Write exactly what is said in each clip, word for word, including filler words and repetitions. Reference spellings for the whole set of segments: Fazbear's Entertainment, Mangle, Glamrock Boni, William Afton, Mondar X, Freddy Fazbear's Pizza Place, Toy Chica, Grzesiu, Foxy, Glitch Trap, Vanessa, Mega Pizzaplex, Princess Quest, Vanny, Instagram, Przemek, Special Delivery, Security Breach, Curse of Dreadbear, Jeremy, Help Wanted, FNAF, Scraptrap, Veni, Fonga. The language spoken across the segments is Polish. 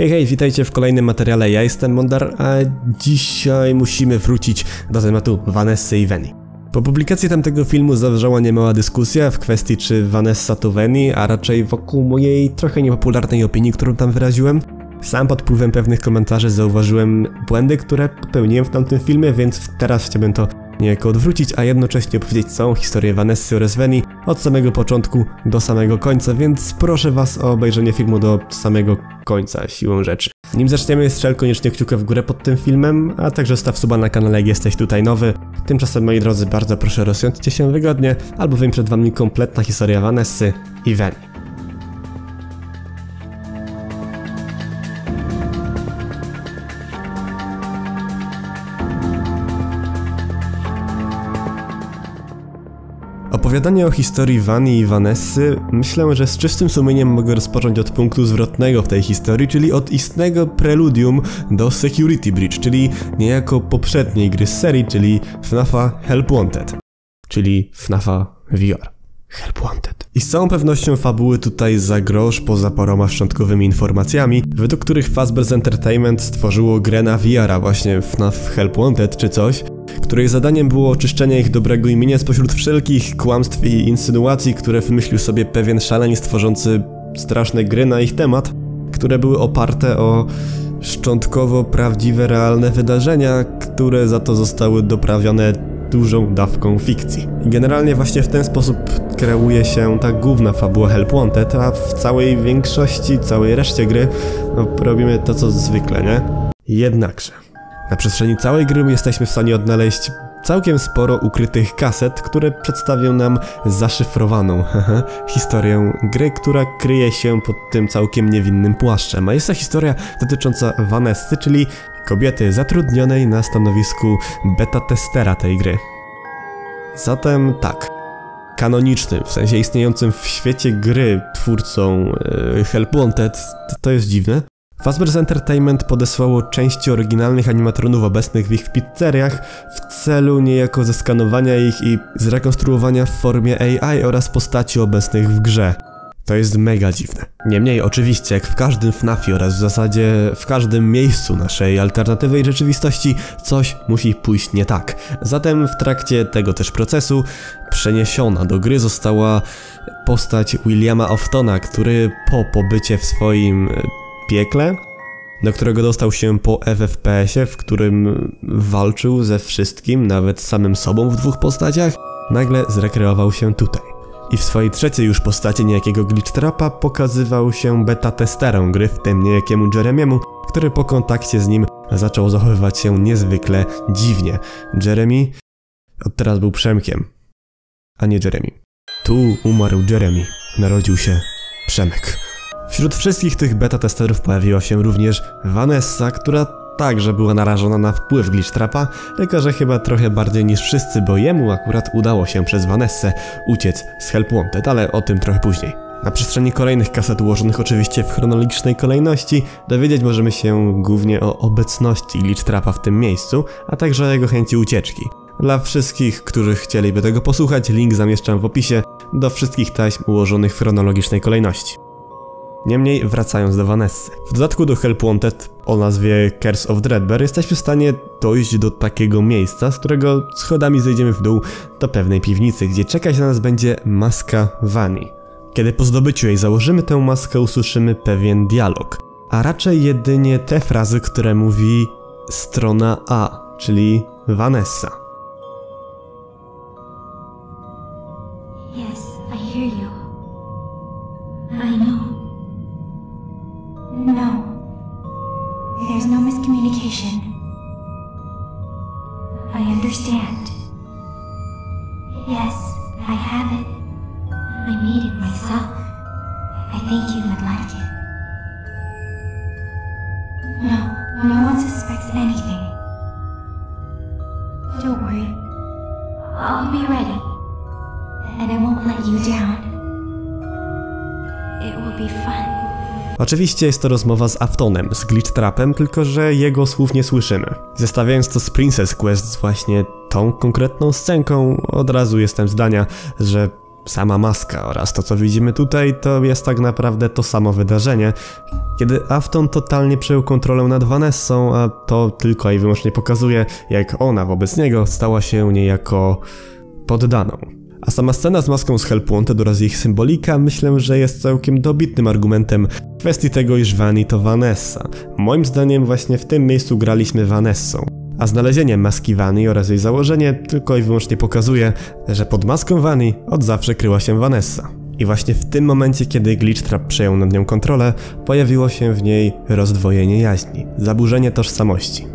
Hej, hej, witajcie w kolejnym materiale, ja jestem Mondar, a dzisiaj musimy wrócić do tematu Vanessy i Veni. Po publikacji tamtego filmu zawrzała niemała dyskusja w kwestii, czy Vanessa to Veni, a raczej wokół mojej trochę niepopularnej opinii, którą tam wyraziłem. Sam pod wpływem pewnych komentarzy zauważyłem błędy, które popełniłem w tamtym filmie, więc teraz chciałbym to niejako odwrócić, a jednocześnie opowiedzieć całą historię Vanessy oraz Veni od samego początku do samego końca, więc proszę was o obejrzenie filmu do samego końca, siłą rzeczy. Nim zaczniemy, strzel koniecznie kciuka w górę pod tym filmem, a także staw suba na kanale, jak jesteś tutaj nowy. Tymczasem, moi drodzy, bardzo proszę, rozsiądźcie się wygodnie, albowiem przed wami kompletna historia Vanessy i Veni. Opowiadanie o historii Vani i Vanessy, myślę, że z czystym sumieniem mogę rozpocząć od punktu zwrotnego w tej historii, czyli od istnego preludium do Security Breach, czyli niejako poprzedniej gry z serii, czyli FNAFa Help Wanted, czyli FNAFa V R. Help Wanted. I z całą pewnością fabuły tutaj za grosz poza paroma szczątkowymi informacjami, według których Fazbear's Entertainment stworzyło grę na V R-a, właśnie FNAF Help Wanted czy coś, której zadaniem było oczyszczenie ich dobrego imienia spośród wszelkich kłamstw i insynuacji, które wymyślił sobie pewien szaleniec tworzący straszne gry na ich temat, które były oparte o szczątkowo prawdziwe, realne wydarzenia, które za to zostały doprawione dużą dawką fikcji. Generalnie właśnie w ten sposób kreuje się ta główna fabuła Help Wanted, a w całej większości, całej reszcie gry no, robimy to co zwykle, nie? Jednakże na przestrzeni całej gry jesteśmy w stanie odnaleźć całkiem sporo ukrytych kaset, które przedstawią nam zaszyfrowaną historię gry, która kryje się pod tym całkiem niewinnym płaszczem. A jest to historia dotycząca Vanessy, czyli kobiety zatrudnionej na stanowisku beta-testera tej gry. Zatem tak, kanonicznym, w sensie istniejącym w świecie gry twórcą yy, Help Wanted, to jest dziwne, Fazbear's Entertainment podesłało części oryginalnych animatronów obecnych w ich pizzeriach w celu niejako zeskanowania ich i zrekonstruowania w formie A I oraz postaci obecnych w grze. To jest mega dziwne. Niemniej oczywiście, jak w każdym FNAFie oraz w zasadzie w każdym miejscu naszej alternatywnej rzeczywistości, coś musi pójść nie tak. Zatem w trakcie tego też procesu przeniesiona do gry została postać Williama Aftona, który po pobycie w swoim piekle, do którego dostał się po F F P S-ie, w którym walczył ze wszystkim, nawet samym sobą w dwóch postaciach, nagle zrekreował się tutaj. I w swojej trzeciej już postaci niejakiego Glitch Trapa pokazywał się beta-testerem gry, w tym niejakiemu Jeremiemu, który po kontakcie z nim zaczął zachowywać się niezwykle dziwnie. Jeremy od teraz był Przemkiem, a nie Jeremy. Tu umarł Jeremy, narodził się Przemek. Wśród wszystkich tych beta-testerów pojawiła się również Vanessa, która także była narażona na wpływ Glitch Trapa, tylko że chyba trochę bardziej niż wszyscy, bo jemu akurat udało się przez Vanessę uciec z Help Wanted, ale o tym trochę później. Na przestrzeni kolejnych kaset ułożonych oczywiście w chronologicznej kolejności dowiedzieć możemy się głównie o obecności Glitch Trapa w tym miejscu, a także o jego chęci ucieczki. Dla wszystkich, którzy chcieliby tego posłuchać, link zamieszczam w opisie do wszystkich taśm ułożonych w chronologicznej kolejności. Niemniej wracając do Vanessy. W dodatku do Help Wanted o nazwie Curse of Dreadbear jesteśmy w stanie dojść do takiego miejsca, z którego schodami zejdziemy w dół do pewnej piwnicy, gdzie czekać na nas będzie maska Vani. Kiedy po zdobyciu jej założymy tę maskę, usłyszymy pewien dialog, a raczej jedynie te frazy, które mówi strona A, czyli Vanessa. Yes, I hear you. I know. No. There's no miscommunication. I understand. Yes, I have it. I made it myself. I think you would like it. No, no one suspects anything. Don't worry. I'll be ready. And I won't let you down. It will be fun. Oczywiście jest to rozmowa z Aftonem, z Glitch Trapem, tylko że jego słów nie słyszymy. Zestawiając to z Princess Quest z właśnie tą konkretną scenką, od razu jestem zdania, że Sama maska oraz to, co widzimy tutaj, to jest tak naprawdę to samo wydarzenie, kiedy Afton totalnie przejął kontrolę nad Vanessą, a to tylko i wyłącznie pokazuje, jak ona wobec niego stała się niejako poddaną. A sama scena z maską z Help Wanted oraz ich symbolika, myślę, że jest całkiem dobitnym argumentem w kwestii tego, iż Vanny to Vanessa. Moim zdaniem właśnie w tym miejscu graliśmy Vanessą. A znalezienie maski Vanny oraz jej założenie tylko i wyłącznie pokazuje, że pod maską Vanny od zawsze kryła się Vanessa. I właśnie w tym momencie, kiedy Glitch Trap przejął nad nią kontrolę, pojawiło się w niej rozdwojenie jaźni, zaburzenie tożsamości.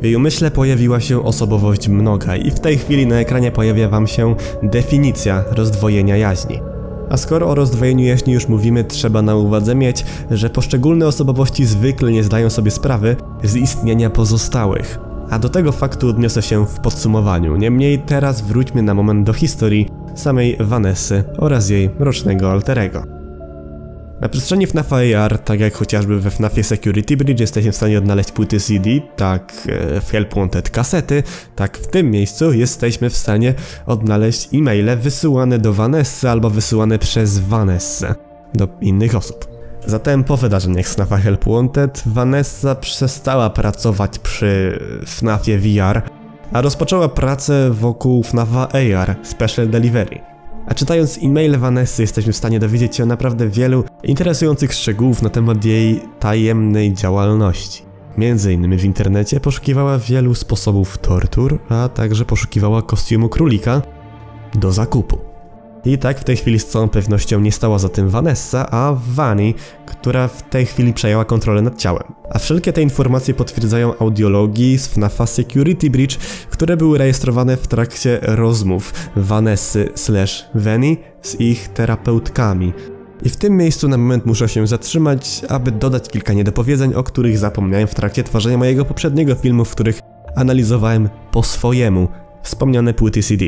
W jej umyśle pojawiła się osobowość mnoga i w tej chwili na ekranie pojawia wam się definicja rozdwojenia jaźni. A skoro o rozdwojeniu jaźni już mówimy, trzeba na uwadze mieć, że poszczególne osobowości zwykle nie zdają sobie sprawy z istnienia pozostałych. A do tego faktu odniosę się w podsumowaniu, niemniej teraz wróćmy na moment do historii samej Vanessy oraz jej mrocznego alterego. Na przestrzeni FNAFa A R, tak jak chociażby we FNAFie Security Breach, jesteśmy w stanie odnaleźć płyty C D, tak w Help Wanted kasety, tak w tym miejscu jesteśmy w stanie odnaleźć e-maile wysyłane do Vanessy albo wysyłane przez Vanessę do innych osób. Zatem po wydarzeniach z FNAFa Help Wanted, Vanessa przestała pracować przy FNAFie V R, a rozpoczęła pracę wokół FNAFa A R, Special Delivery. A czytając e-mail Vanessy jesteśmy w stanie dowiedzieć się o naprawdę wielu interesujących szczegółów na temat jej tajemnej działalności. Między innymi w internecie poszukiwała wielu sposobów tortur, a także poszukiwała kostiumu królika do zakupu. I tak w tej chwili z całą pewnością nie stała za tym Vanessa, a Vanny, która w tej chwili przejęła kontrolę nad ciałem. A wszelkie te informacje potwierdzają audiologii z FNAFa Security Breach, które były rejestrowane w trakcie rozmów Vanessy slash Veni z ich terapeutkami. I w tym miejscu na moment muszę się zatrzymać, aby dodać kilka niedopowiedzeń, o których zapomniałem w trakcie tworzenia mojego poprzedniego filmu, w których analizowałem po swojemu wspomniane płyty C D.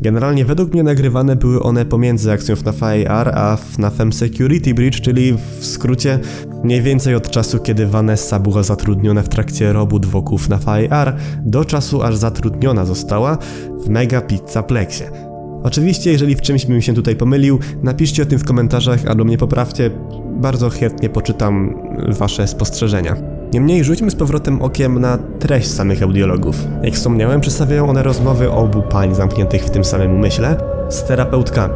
Generalnie według mnie nagrywane były one pomiędzy akcją FNAFa A R a FNAFem Security Breach, czyli w skrócie mniej więcej od czasu, kiedy Vanessa była zatrudniona w trakcie robót wokół FNAFa A R do czasu, aż zatrudniona została w Mega Pizzaplexie. Oczywiście, jeżeli w czymś bym się tutaj pomylił, napiszcie o tym w komentarzach albo mnie poprawcie, bardzo chętnie poczytam wasze spostrzeżenia. Niemniej rzućmy z powrotem okiem na treść samych audiologów. Jak wspomniałem, przedstawiają one rozmowy obu pań zamkniętych w tym samym umyśle z terapeutkami.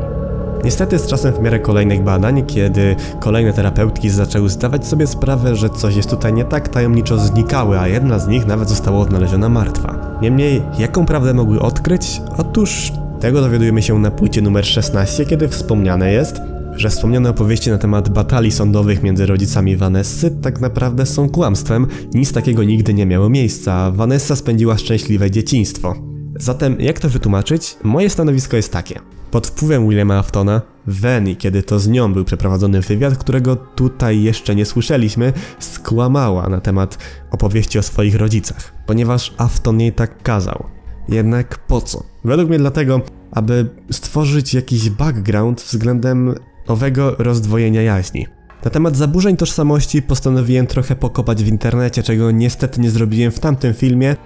Niestety z czasem w miarę kolejnych badań, kiedy kolejne terapeutki zaczęły zdawać sobie sprawę, że coś jest tutaj nie tak, tajemniczo znikały, a jedna z nich nawet została odnaleziona martwa. Niemniej, jaką prawdę mogły odkryć? Otóż tego dowiadujemy się na płycie numer szesnaście, kiedy wspomniane jest, że wspomniane opowieści na temat batalii sądowych między rodzicami Vanessy tak naprawdę są kłamstwem, nic takiego nigdy nie miało miejsca, a Vanessa spędziła szczęśliwe dzieciństwo. Zatem jak to wytłumaczyć? Moje stanowisko jest takie. Pod wpływem Williama Aftona, Veni, kiedy to z nią był przeprowadzony wywiad, którego tutaj jeszcze nie słyszeliśmy, skłamała na temat opowieści o swoich rodzicach, ponieważ Afton jej tak kazał. Jednak po co? Według mnie dlatego, aby stworzyć jakiś background względem nowego rozdwojenia jaźni. Na temat zaburzeń tożsamości postanowiłem trochę pokopać w internecie, czego niestety nie zrobiłem w tamtym filmie,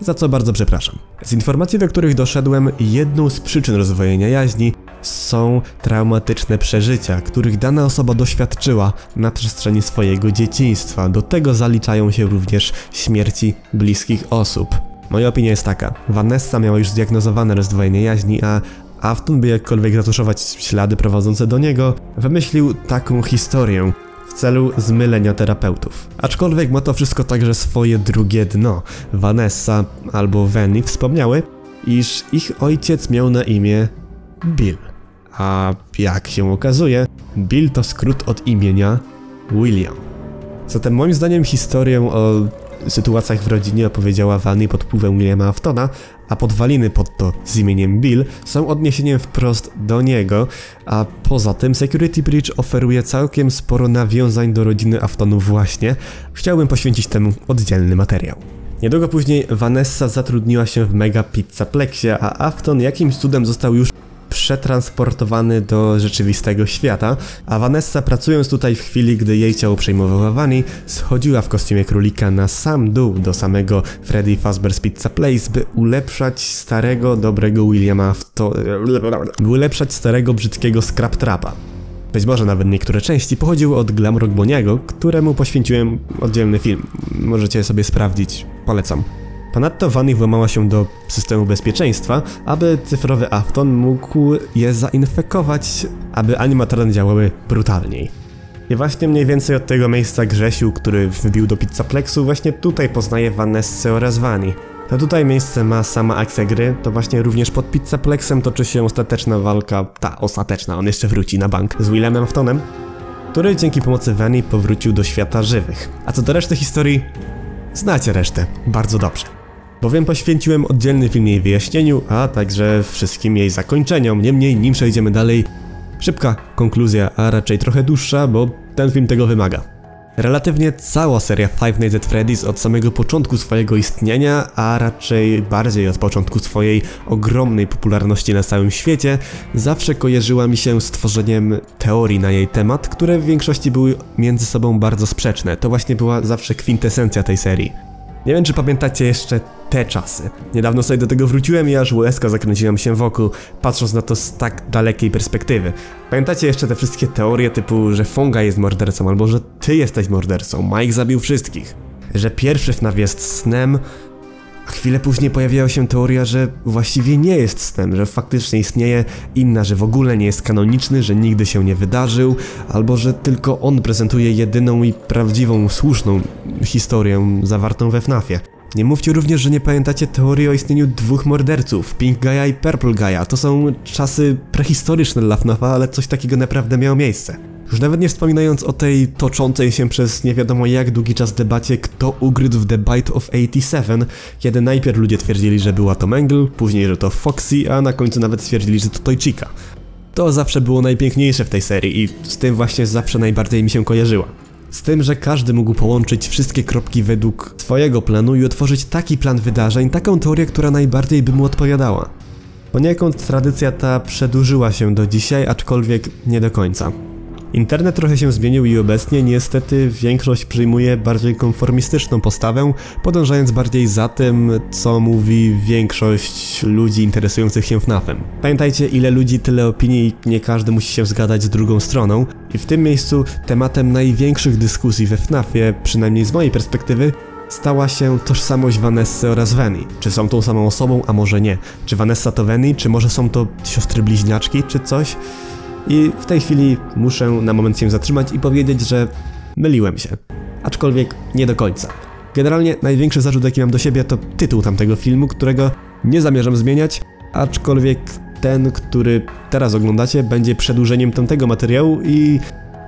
za co bardzo przepraszam. Z informacji, do których doszedłem, jedną z przyczyn rozdwojenia jaźni są traumatyczne przeżycia, których dana osoba doświadczyła na przestrzeni swojego dzieciństwa. Do tego zaliczają się również śmierci bliskich osób. Moja opinia jest taka. Vanessa miała już zdiagnozowane rozdwojenie jaźni, a Afton, by jakkolwiek zatuszować ślady prowadzące do niego, wymyślił taką historię w celu zmylenia terapeutów. Aczkolwiek ma to wszystko także swoje drugie dno. Vanessa albo Veni wspomniały, iż ich ojciec miał na imię Bill. A jak się okazuje, Bill to skrót od imienia William. Zatem moim zdaniem historię o sytuacjach w rodzinie opowiedziała Vanny pod wpływem Williama Aftona, a podwaliny pod to z imieniem Bill są odniesieniem wprost do niego, a poza tym Security Breach oferuje całkiem sporo nawiązań do rodziny Aftonu właśnie. Chciałbym poświęcić temu oddzielny materiał. Niedługo później Vanessa zatrudniła się w Mega Pizzaplexie, a Afton jakimś cudem został już przetransportowany do rzeczywistego świata, a Vanessa, pracując tutaj w chwili, gdy jej ciało przejmowała Vanny, schodziła w kostiumie królika na sam dół do samego Freddy Fazbear's Pizza Place, by ulepszać starego, dobrego Williama Afton... by ulepszać starego, brzydkiego Scraptrapa. Być może nawet niektóre części pochodziły od Glamrock Boniego, któremu poświęciłem oddzielny film. Możecie sobie sprawdzić, polecam. Ponadto Vanny włamała się do systemu bezpieczeństwa, aby cyfrowy Afton mógł je zainfekować, aby animatorne działały brutalniej. I właśnie mniej więcej od tego miejsca Grzesiu, który wbił do Pizzaplexu, właśnie tutaj poznaje Vanessę oraz Vanny. To tutaj miejsce ma sama akcja gry, to właśnie również pod Pizzaplexem toczy się ostateczna walka, ta ostateczna, on jeszcze wróci na bank, z Williamem Aftonem, który dzięki pomocy Vanny powrócił do świata żywych. A co do reszty historii, znacie resztę bardzo dobrze, bowiem poświęciłem oddzielny film jej wyjaśnieniu, a także wszystkim jej zakończeniom. Niemniej, nim przejdziemy dalej, szybka konkluzja, a raczej trochę dłuższa, bo ten film tego wymaga. Relatywnie cała seria Five Nights at Freddy's od samego początku swojego istnienia, a raczej bardziej od początku swojej ogromnej popularności na całym świecie, zawsze kojarzyła mi się z tworzeniem teorii na jej temat, które w większości były między sobą bardzo sprzeczne. To właśnie była zawsze kwintesencja tej serii. Nie wiem, czy pamiętacie jeszcze te czasy. Niedawno sobie do tego wróciłem i aż łezka zakręciła mi się wokół, patrząc na to z tak dalekiej perspektywy. Pamiętacie jeszcze te wszystkie teorie typu, że Fonga jest mordercą, albo że ty jesteś mordercą, Mike zabił wszystkich, że pierwszy F NAF jest snem, a chwilę później pojawiała się teoria, że właściwie nie jest snem, że faktycznie istnieje inna, że w ogóle nie jest kanoniczny, że nigdy się nie wydarzył, albo że tylko on prezentuje jedyną i prawdziwą, słuszną historię zawartą we F NAF-ie. Nie mówcie również, że nie pamiętacie teorii o istnieniu dwóch morderców, Pink Guy'a i Purple Guy'a. To są czasy prehistoryczne dla F NAF-a, ale coś takiego naprawdę miało miejsce. Już nawet nie wspominając o tej toczącej się przez nie wiadomo jak długi czas debacie, kto ugryzł w The Bite of osiemdziesiąt siedem, kiedy najpierw ludzie twierdzili, że była to Mangle, później, że to Foxy, a na końcu nawet stwierdzili, że to Toy Chica. To zawsze było najpiękniejsze w tej serii i z tym właśnie zawsze najbardziej mi się kojarzyła. Z tym, że każdy mógł połączyć wszystkie kropki według swojego planu i otworzyć taki plan wydarzeń, taką teorię, która najbardziej by mu odpowiadała. Poniekąd tradycja ta przedłużyła się do dzisiaj, aczkolwiek nie do końca. Internet trochę się zmienił i obecnie niestety większość przyjmuje bardziej konformistyczną postawę, podążając bardziej za tym, co mówi większość ludzi interesujących się F NAF-em. Pamiętajcie, ile ludzi, tyle opinii i nie każdy musi się zgadzać z drugą stroną. I w tym miejscu tematem największych dyskusji we F NAF-ie, przynajmniej z mojej perspektywy, stała się tożsamość Vanessy oraz Veni. Czy są tą samą osobą, a może nie? Czy Vanessa to Veni, czy może są to siostry bliźniaczki, czy coś? I w tej chwili muszę na moment się zatrzymać i powiedzieć, że myliłem się. Aczkolwiek nie do końca. Generalnie największy zarzut, jaki mam do siebie, to tytuł tamtego filmu, którego nie zamierzam zmieniać, aczkolwiek ten, który teraz oglądacie, będzie przedłużeniem tamtego materiału i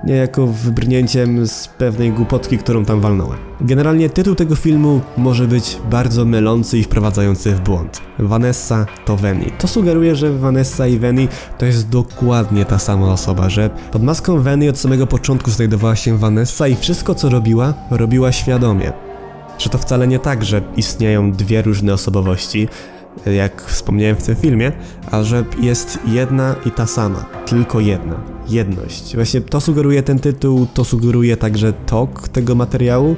niejako wybrnięciem z pewnej głupotki, którą tam walnąłem. Generalnie tytuł tego filmu może być bardzo mylący i wprowadzający w błąd. Vanessa to Veni. To sugeruje, że Vanessa i Veni to jest dokładnie ta sama osoba, że pod maską Veni od samego początku znajdowała się Vanessa i wszystko, co robiła, robiła świadomie. Że to wcale nie tak, że istnieją dwie różne osobowości, jak wspomniałem w tym filmie, a że jest jedna i ta sama, tylko jedna, jedność. Właśnie to sugeruje ten tytuł, to sugeruje także tok tego materiału,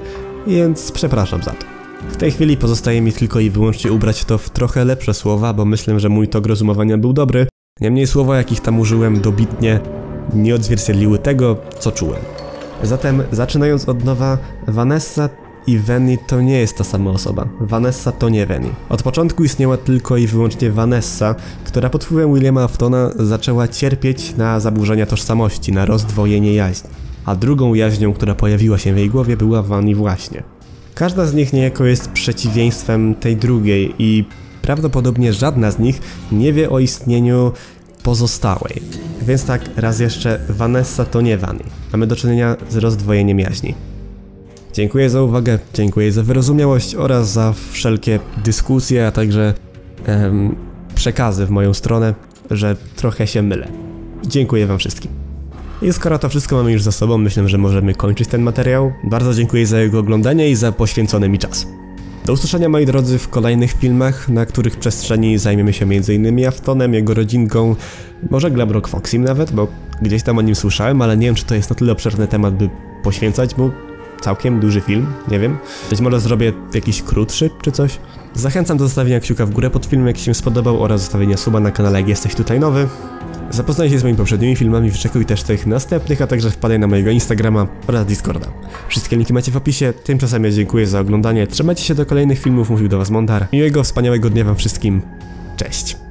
więc przepraszam za to. W tej chwili pozostaje mi tylko i wyłącznie ubrać to w trochę lepsze słowa, bo myślę, że mój tok rozumowania był dobry, niemniej słowa, jakich tam użyłem dobitnie, nie odzwierciedliły tego, co czułem. Zatem, zaczynając od nowa, Vanessa i Veni to nie jest ta sama osoba. Vanessa to nie Veni. Od początku istniała tylko i wyłącznie Vanessa, która pod wpływem Williama Aftona zaczęła cierpieć na zaburzenia tożsamości, na rozdwojenie jaźni. A drugą jaźnią, która pojawiła się w jej głowie, była Veni właśnie. Każda z nich niejako jest przeciwieństwem tej drugiej i prawdopodobnie żadna z nich nie wie o istnieniu pozostałej. Więc tak, raz jeszcze, Vanessa to nie Veni. Mamy do czynienia z rozdwojeniem jaźni. Dziękuję za uwagę, dziękuję za wyrozumiałość oraz za wszelkie dyskusje, a także em, przekazy w moją stronę, że trochę się mylę. Dziękuję wam wszystkim. I skoro to wszystko mamy już za sobą, myślę, że możemy kończyć ten materiał. Bardzo dziękuję za jego oglądanie i za poświęcony mi czas. Do usłyszenia, moi drodzy, w kolejnych filmach, na których przestrzeni zajmiemy się między innymi Aftonem, jego rodzinką, może Glamrock Foxym nawet, bo gdzieś tam o nim słyszałem, ale nie wiem, czy to jest na tyle obszerny temat, by poświęcać mu całkiem duży film, nie wiem. Być może zrobię jakiś krótszy czy coś. Zachęcam do zostawienia kciuka w górę pod filmem, jak się spodobał, oraz zostawienia suba na kanale, jak jesteś tutaj nowy. Zapoznaj się z moimi poprzednimi filmami, wyczekuj też tych następnych, a także wpadaj na mojego Instagrama oraz Discorda. Wszystkie linki macie w opisie, tymczasem ja dziękuję za oglądanie, trzymajcie się do kolejnych filmów, mówił do was Mondar. Miłego, wspaniałego dnia wam wszystkim, cześć!